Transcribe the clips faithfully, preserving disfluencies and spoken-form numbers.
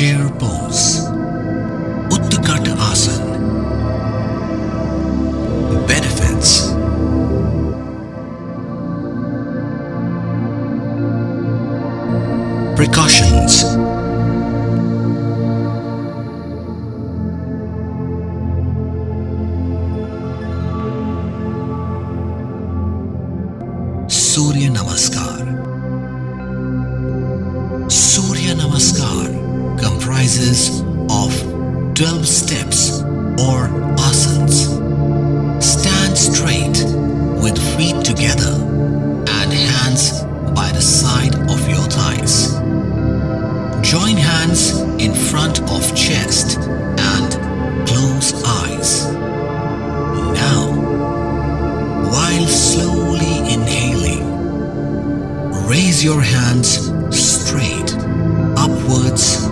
Chair pose, Utkatasana. Benefits: precautions, Surya Namaskar. Surya Namaskar comprises of twelve steps or asanas. Stand straight with feet together and hands by the side of your thighs. Join hands in front of chest and close eyes. Now, while slowly inhaling, raise your hands straight upwards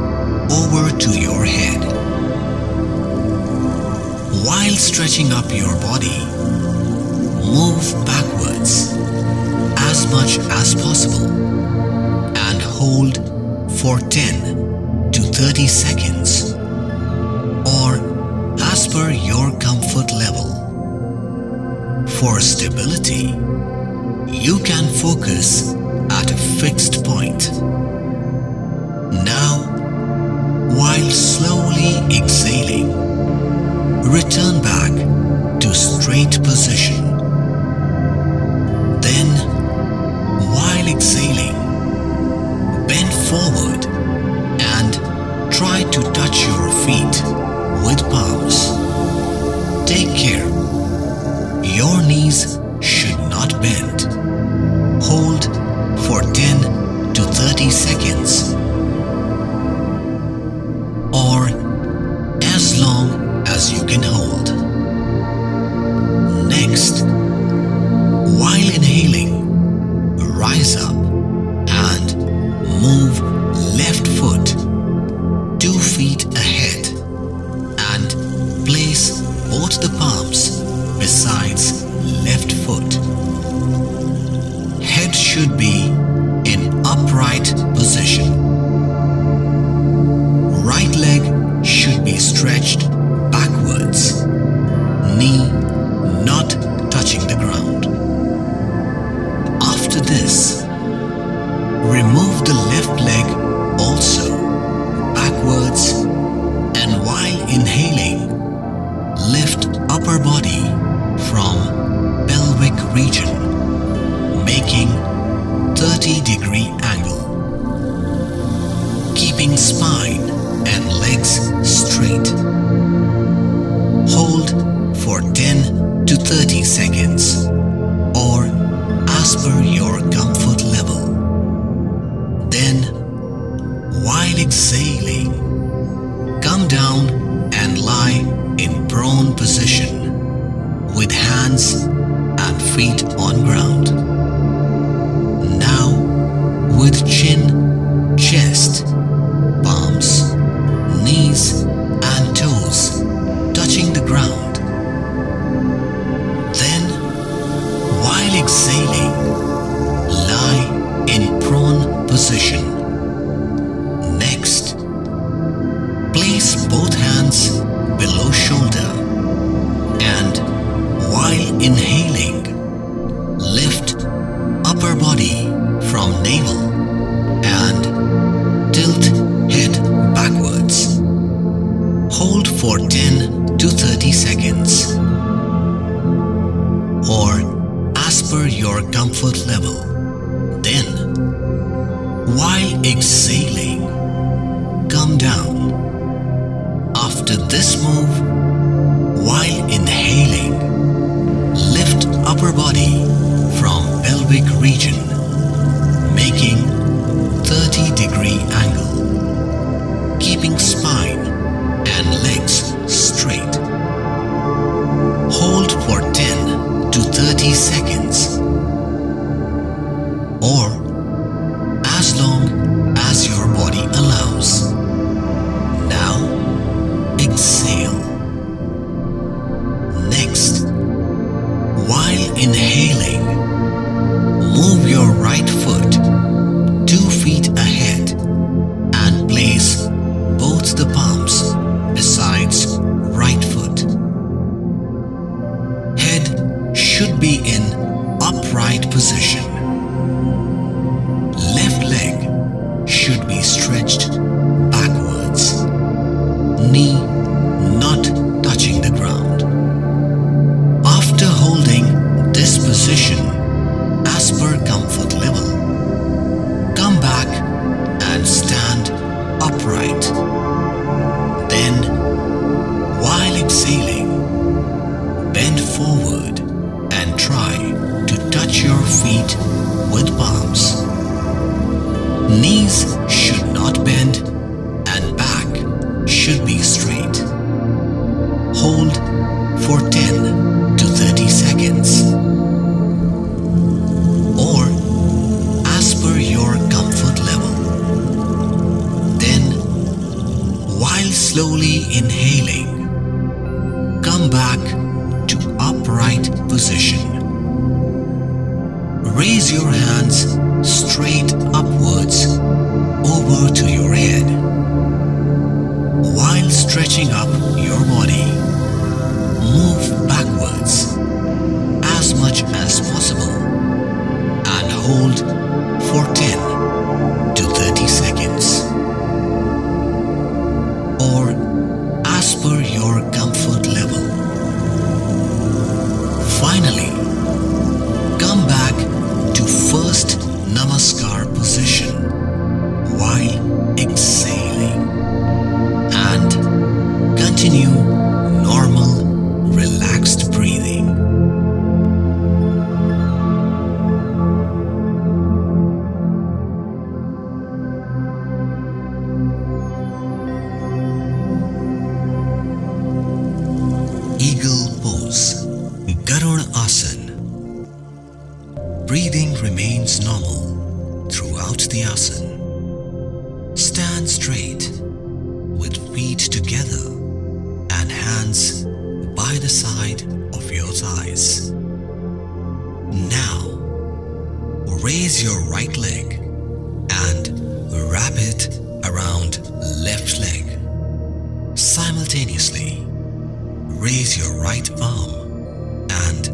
over to your head. While stretching up your body, move backwards as much as possible and hold for ten to thirty seconds or as per your comfort level. For stability, you can focus at a fixed point. Now, while slowly exhaling, return back to straight position. Then, while exhaling, bend forward and try to touch your feet with palms. Take care. Your knees should not bend. Hold for ten to thirty seconds, or as long as you can hold. Next, while inhaling, rise up and move left foot two feet ahead and place both the palms besides left foot. Head should be in upright position. Right leg should be stretched backwards, knee not touching the ground. After this, remove the left leg also backwards, and while inhaling, lift upper body from pelvic region, making thirty degree angle, keeping spine and legs straight. Hold for ten to thirty seconds or as per your comfort level. Then, while exhaling, come down and lie in prone position with hands and feet on ground. Now, with chin, chest, palms, knees and toes touching the ground. Then, while exhaling, lie in prone position. Next, place both hands below shoulder and while inhaling, lift upper body from navel and tilt head backwards. Hold for ten to thirty seconds or as per your comfort level. Then, while exhaling, come down. After this move, while inhaling, lift upper body from pelvic region, making thirty degree angle, keeping spine and legs straight. Hold for ten to thirty seconds or as long as your body should be stretched backwards, knee not touching the ground. After holding this position as per comfort level, come back and stand upright. Then, while exhaling, bend forward and try to touch your feet with palms. Knees should not bend and back should be straight. Hold for ten to thirty seconds or as per your comfort level. Then, while slowly inhaling, come back to upright position. Raise your hands straight upwards over to your head while stretching up your body. Move backwards as much as possible and hold for ten to thirty seconds or as per your comfort level. Finally, come back to first Namaskar position while exhaling and continue normal, relaxed breathing. Eagle pose, Garudasana. Breathing remains normal throughout the asana. Stand straight with feet together and hands by the side of your thighs. Now, raise your right leg and wrap it around left leg. Simultaneously, raise your right arm and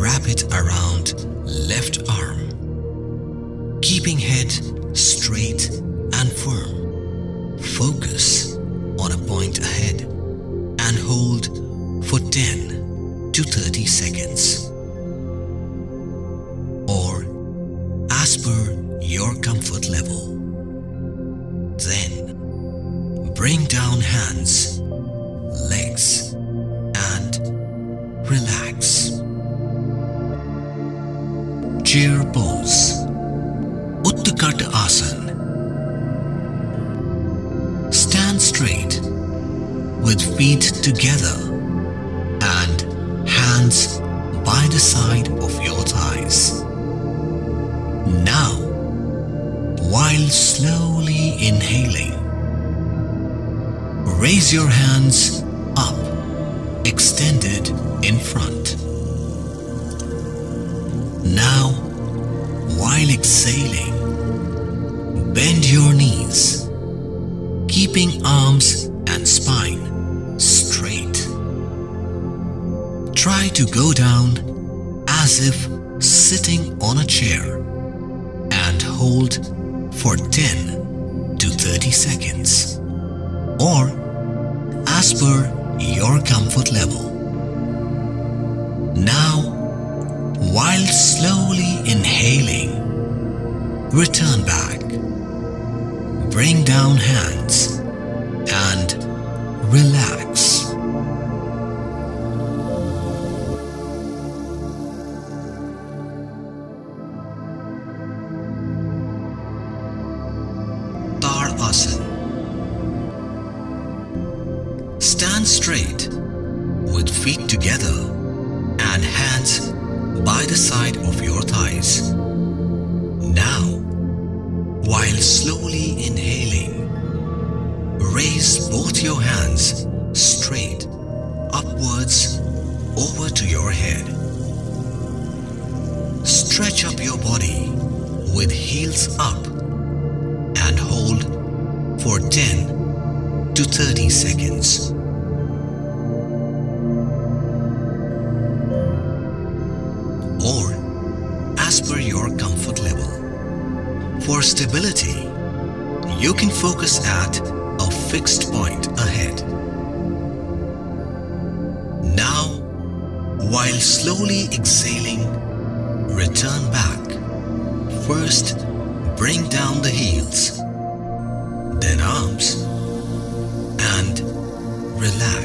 wrap it around left arm. Keeping head straight and firm, focus on a point ahead and hold for ten to thirty seconds or as per your comfort level. Then bring down hands, legs and relax. Chair pose, Utkatasana. Stand straight with feet together and hands by the side of your thighs. Now, while slowly inhaling, raise your hands up, extended in front. Now, while exhaling, bend your knees, keeping arms and spine straight. Try to go down as if sitting on a chair and hold for ten to thirty seconds or as per your comfort level. Now, while slowly inhaling, return back. Bring down hands and relax. Tadasana. Stand straight with feet together and hands by the side of your thighs. Now, while slowly inhaling, raise both your hands straight upwards over to your head. Stretch up your body with heels up and hold for ten to thirty seconds. Or as per your comfort level. For stability, you can focus at a fixed point ahead. Now, while slowly exhaling, return back. First, bring down the heels, then arms, and relax.